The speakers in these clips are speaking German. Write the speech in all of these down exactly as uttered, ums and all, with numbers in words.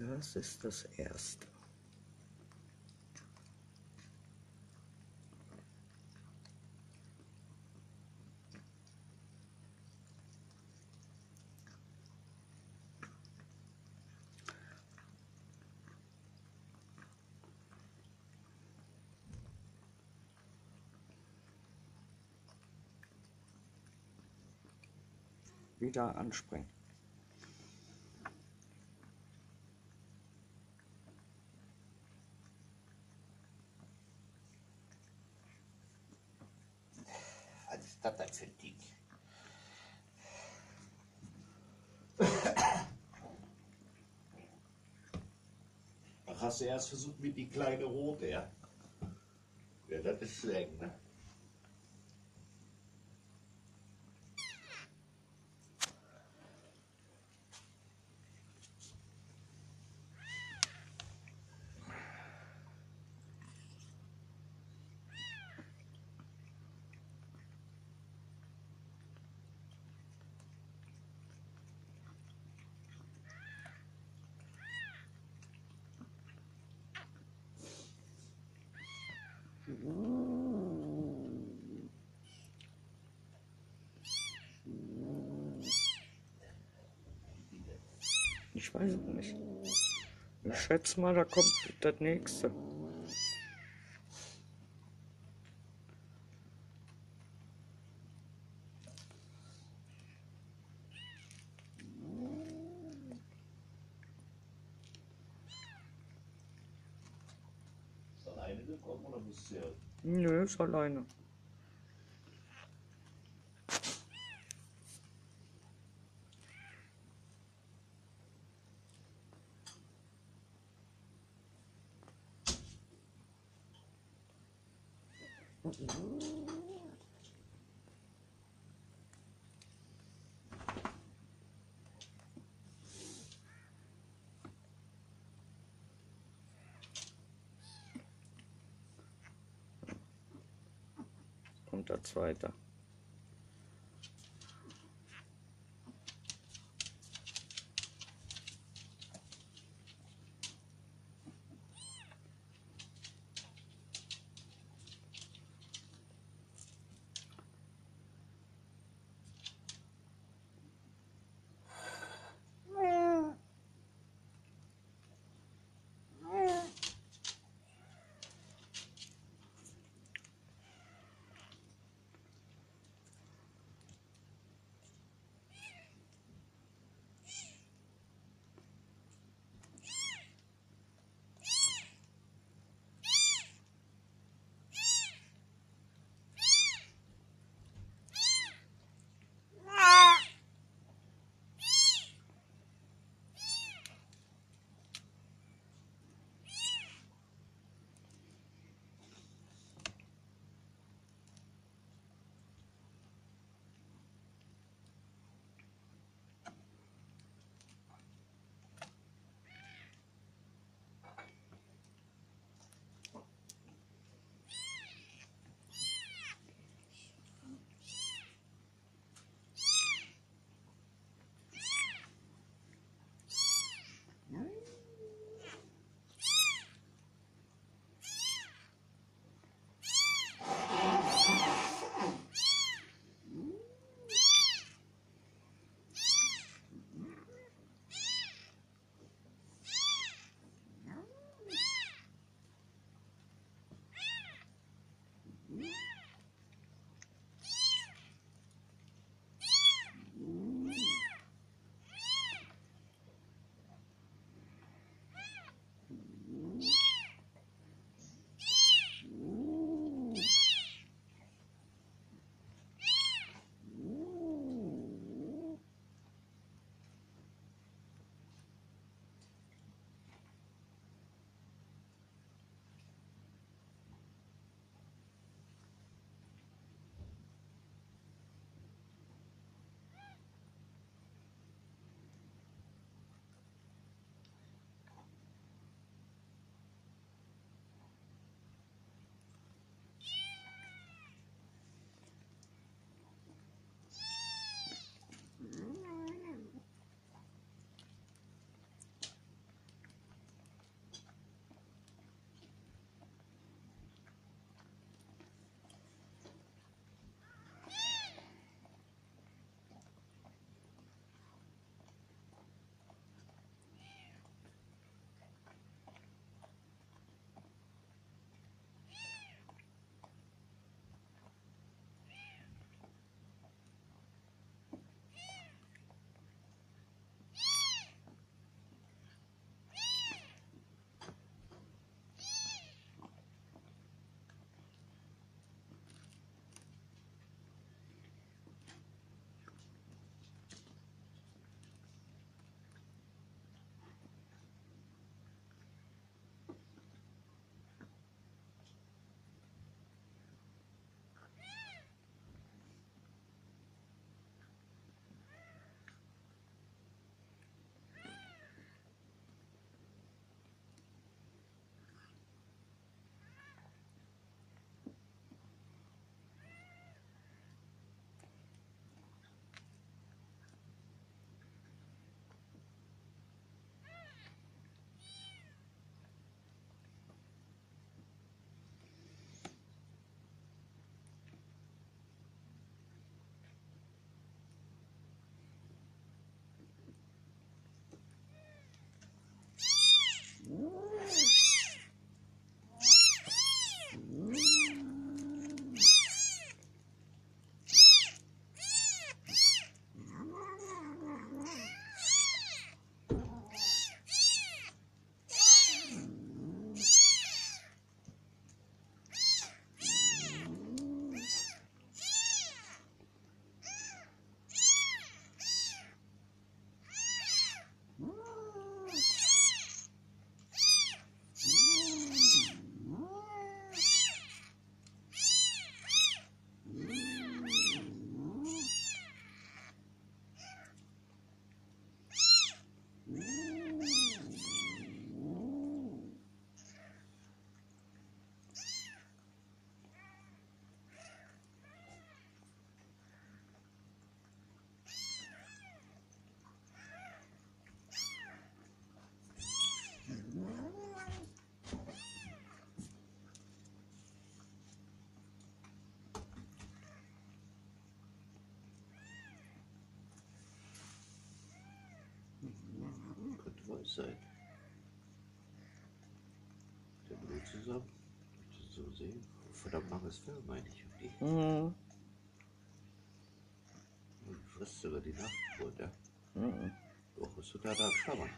Das ist das Erste. Wieder anspringen. Was ist das denn für ein Ding? Ach, hast du erst versucht mit die kleine Rote, ja? Ja, das ist Slang, ne? Ich weiß es nicht. Ich schätze mal, da kommt das nächste. Ist alleine gekommen oder musst du ja? Nö, ist alleine. Und der zweite. Seite. Der Blut zusammen. Kannst du so sehen? Verdammt langes Film, meine ich. Mhm. Und du frisst sogar die Nacht runter. Mhm. Doch, bist du da da am Schlammern?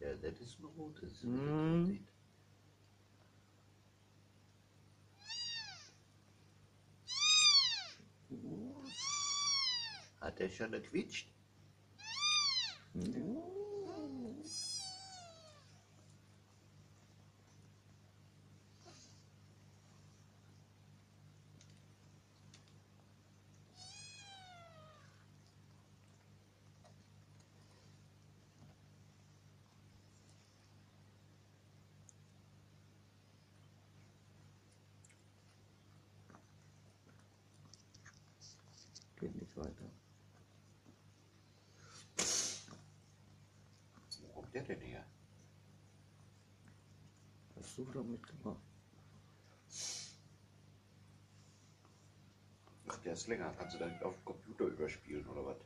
Ja, das ist ein rotes. Mm. Hat er schon gequitscht? Mm. Geht nicht weiter. Wo kommt der denn her? Hast du doch mitgemacht? Ach, Ach, der ist länger. Kannst du dann auf dem Computer überspielen oder was?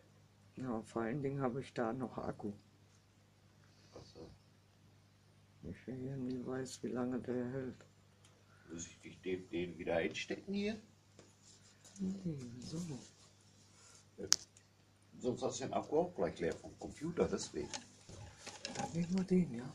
Ja, vor allen Dingen habe ich da noch Akku. Achso. Ich will ja nie weiß, wie lange der hält. Muss ich den, den wieder einstecken hier? Nee, so. Ja. Sonst hast du den Akku auch gleich leer vom Computer, deswegen. Dann nehmen wir den, ja.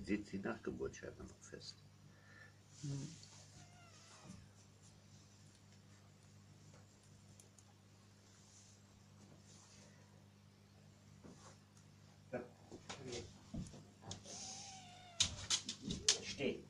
Sitzt die Nachgeburtsscheibe noch fest. Mhm. Ja. Steh.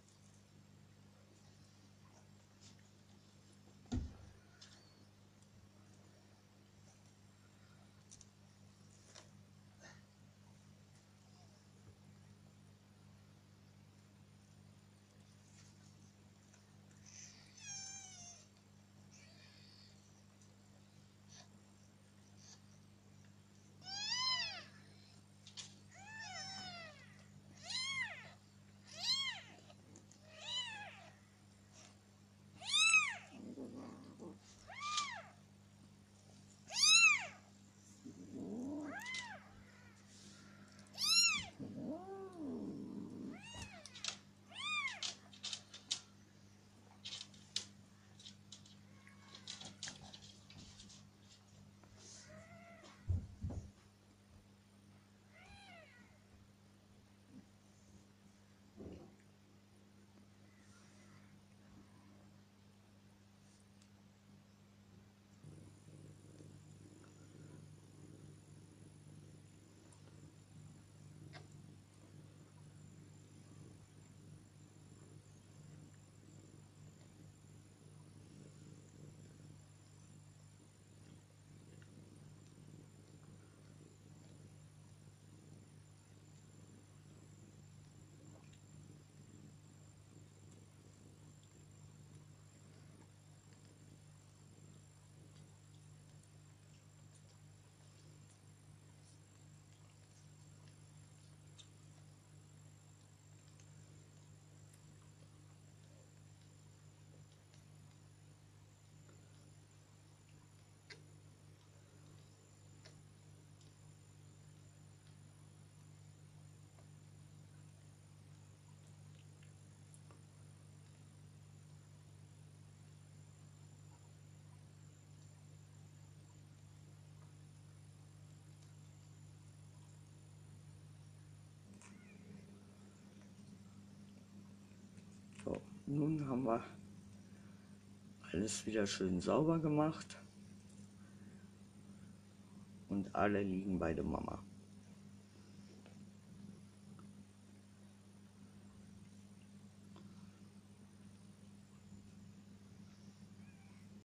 Nun haben wir alles wieder schön sauber gemacht und alle liegen bei der Mama.